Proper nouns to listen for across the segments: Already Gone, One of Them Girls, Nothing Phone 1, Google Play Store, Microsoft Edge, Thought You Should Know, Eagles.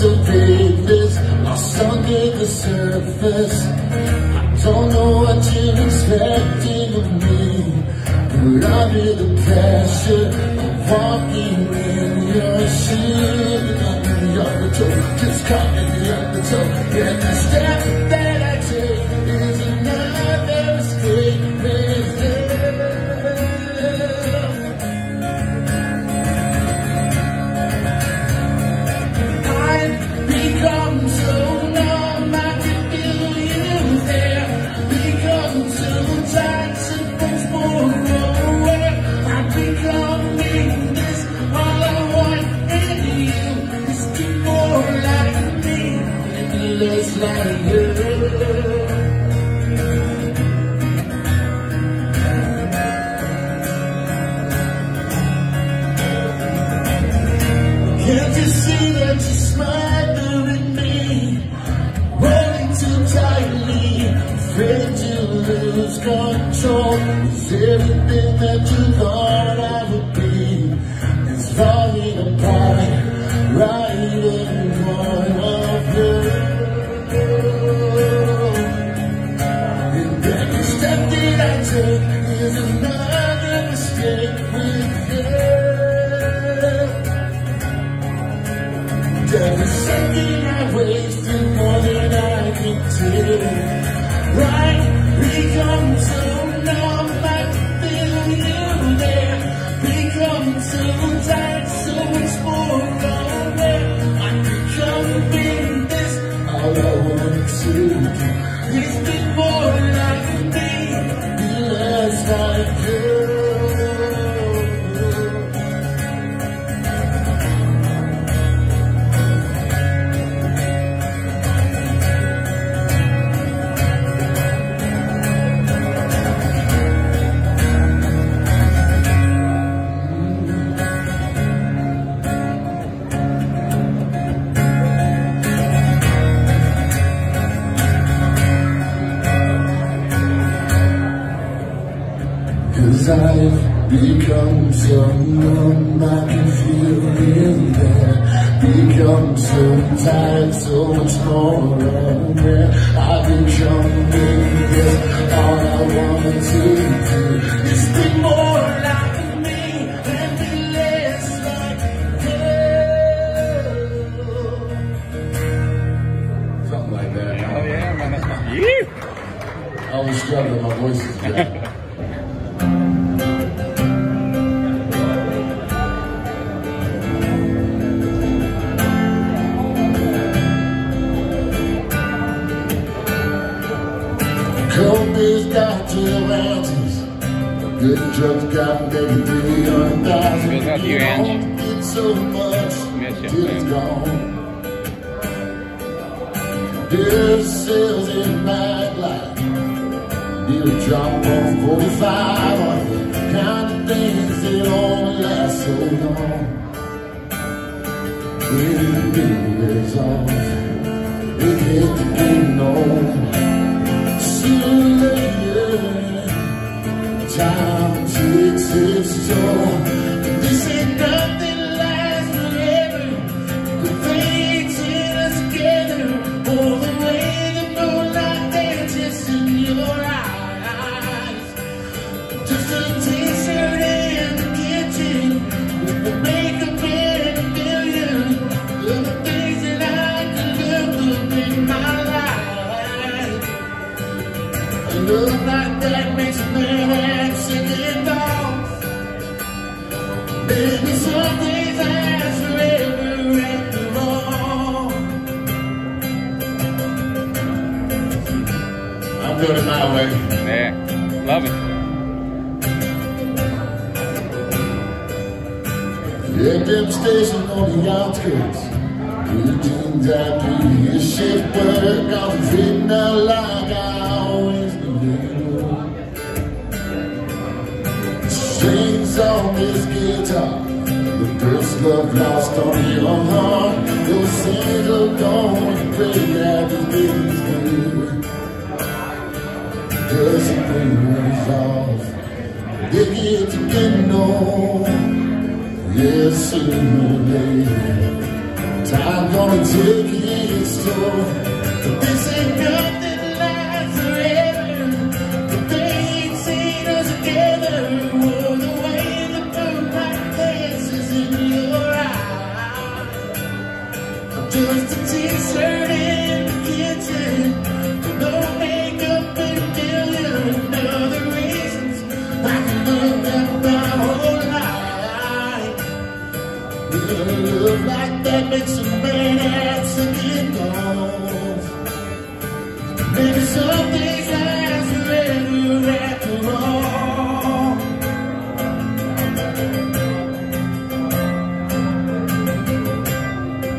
to be this. Lost under the surface. I don't know what you're expecting of me, but I'll be the passion of walking in your shoes. I'm the undertow, just caught in the undertow. And the step that I take is another mistake. Can't you see that you're smiling at me? Running too tightly, afraid to lose control. Is everything that you thought I would be is falling apart right in front of you. And every step that I take is another mistake with you. Every second I wasted more than I could take. Right become too numb, I can feel you there. Become too tight, so it's more away. I become being this, all I want to do is be more like me, be less like you. I've become so numb, I can feel in there. Become so tired, so much more aware. I've become in this, all I want to do is be more like me and be less like you. Something like that. Oh yeah, man, that's my you. I always struggle with my voice is bad. Coffee's got 2 ounces. Good drugs got maybe 300,000. You don't get so much till it's gone. Beer sells in my life. You'll drop on 45 on the kind of things that don't last so long. It didn't resolve. It hit the game on. Time takes its toll. This ain't nothing lasts forever. The things in us together, all the way the moonlight dances in your eyes. Just a t-shirt in the kitchen, with the makeup and a million of the things that I could look up in my life. A look like that makes me happy. Maybe something lasts forever after all. I'm doing it my way. Yeah, love it. The FM station on the outskirts. Routines I do here, shift work. I'm fitting out like I always do. Strings on this guitar, the first love lost on your heart. Those sins are gone and break everything's good. Doesn't bring resolve, they get to get known. Yes, sooner or later, time goes. gonna take it in store. This ain't nothing like forever. The days seen us together. Well, the way the moonlight dances in your eyes. Just a t-shirt in the kitchen. No makeup and a million other reasons I can love that my whole life. With a love like that makes a maybe some things last forever after all.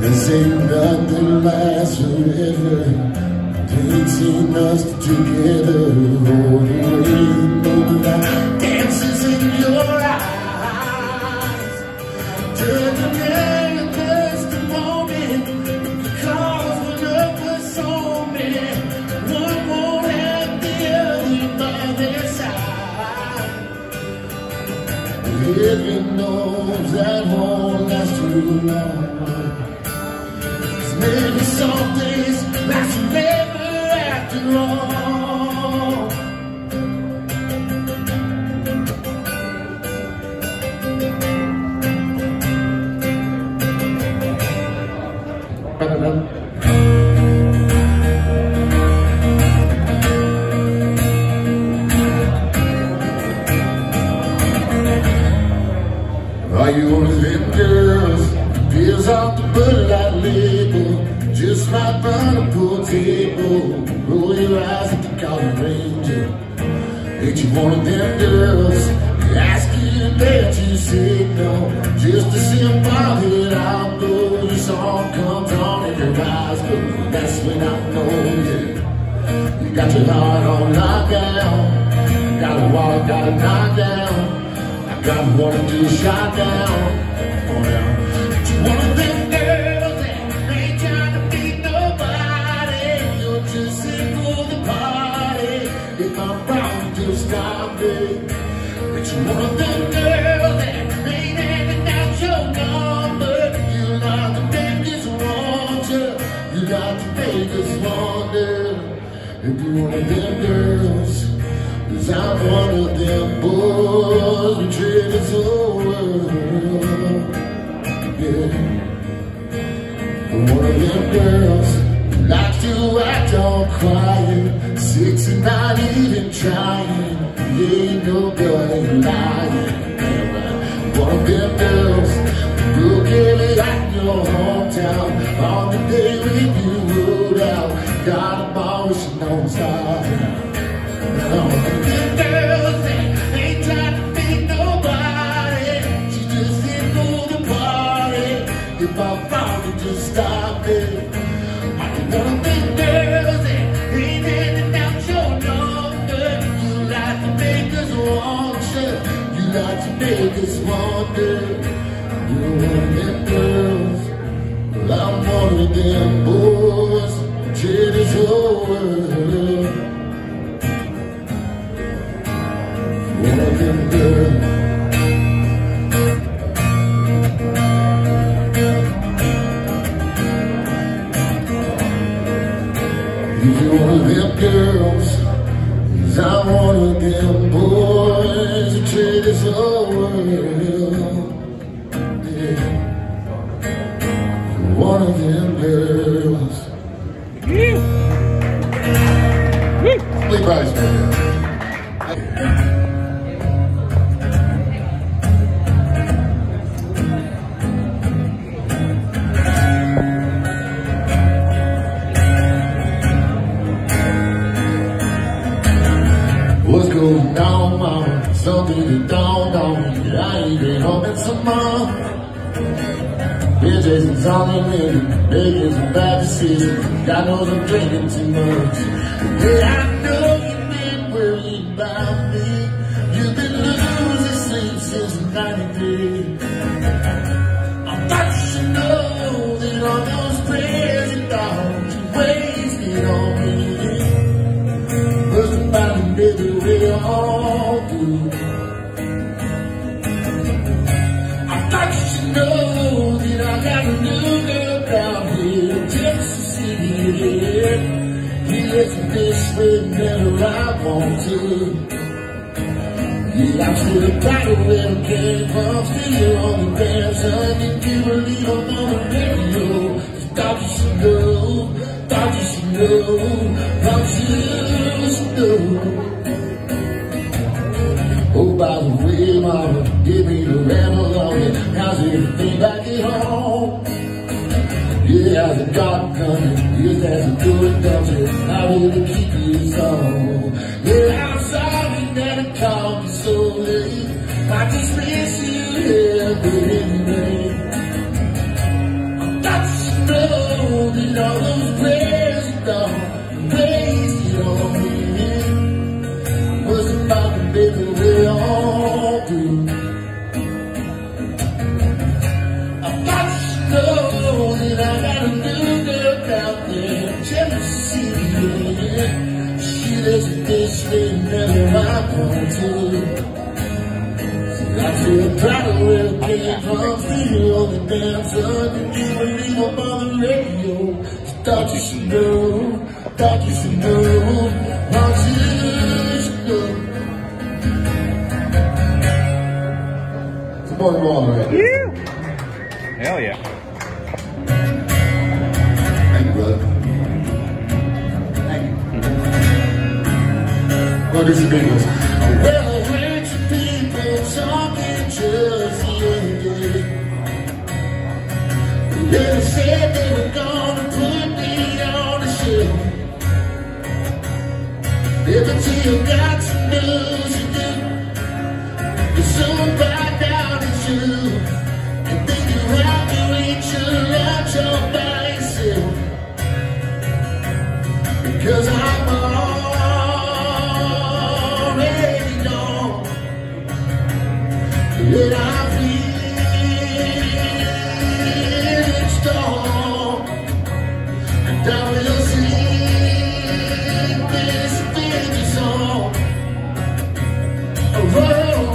This ain't nothing lasts forever. Can't see us together. Holding on, moonlight dances in your eyes. Heaven knows that won't last too long. Cause maybe some days last forever after all. One of them girls peels off the Bud Light label, just right by the pool table. Roll your eyes at the Golden Ranger. Ain't you one of them girls? Asking you that you say no, just to see a while that I'll go. Your song comes on and your eyes go. That's when I know you. You got your heart on lockdown. Gotta walk, gotta knock down. Got one or two shot down. Oh, yeah. You're one of them girls that ain't trying to beat nobody. You're just in for the party. If I'm wrong, just stop it. But you're one of them girls that ain't hanging out your number. You're not the biggest wanter. You're not the biggest wonder. If you're one of them girls, cause I'm one of them boys who treat us over. Yeah. I'm one of them girls who like to act all quiet, 6 and not even trying. Ain't nobody lying. I'm one of them girls who will give it at your hometown. On the day when you rode out, got them all wishing on stars. One of them girls that ain't trying to beat nobody. She just in for the party. If I found it, just stop it. One of them girls that ain't handing out your number. You like to make us want you. You like to make us wonder. You're one of them girls. Well, I'm one of them boys. Shit is over. One of them girls. You're one of them girls, cause I'm one of them boys who treat us over. Yeah. One of them girls. Yeah. Down, mama, something down, that I ain't been home in some month. BJ's and Solomon, making some bad decisions. God knows I'm drinking too much. Yeah, I know you've been worried about me. You've been losing sleep since 93. I thought you should know that all those prayers and thoughts you wasted on me. First and finally, baby, we all do. if this would never I want to. Yeah, I feel a body when I can't come feel on the dance. I think you believe I'm on the radio. Thought you should know, thought you should know, thought you should know. Oh, by the way, mama, give me the ramble on it. How's everything back at home? Yeah, how's the dog coming? Yes, that's a good doctor. I want to keep you on. Yeah, I'm sorry that I called you so late. I just miss you here, baby. I thought you should know that all those prayers you thought, praise you on me. I was about to make a way all through. I thought you should know. This thing never I want to. I feel proud when I can't come feel on the dance. Can you believe I'm on the radio? Thought you should know, thought you should know, thought you should know. It's a boy ball, right? Yeah. Hell yeah. Thank you, brother. Oh, this is Bengals. Well, a bunch of people talking just the other day. They said they were gonna put me on the shelf. Never till you got to know you do. You're so bad out of you. You think you're right, you ain't sure that you're by yourself. Because I'm already gone, and I feel it's gone, and I will sing this baby song. Oh, oh,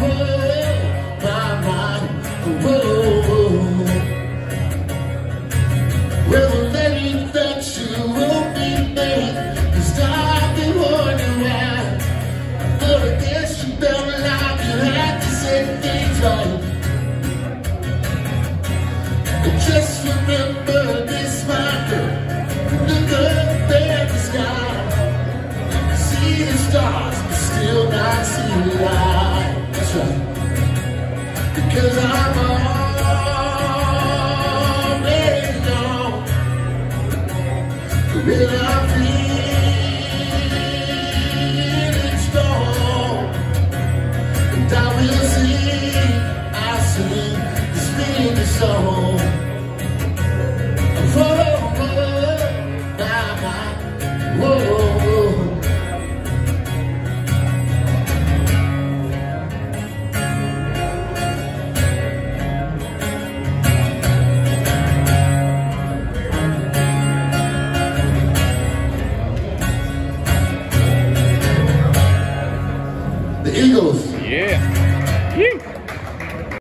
oh, my mind, oh, oh, oh. Well, the lady that you won't be made is dark and wondering why. I guess you better lie, you have to say things right. And just remember this, my girl. Look up at the sky. See the stars, but still not see the light. That's right. Because I'm already gone. When I feel I will sing, I sing this baby song. Whoa, whoa, my, my, whoa, whoa. The Eagles. Yeah. You.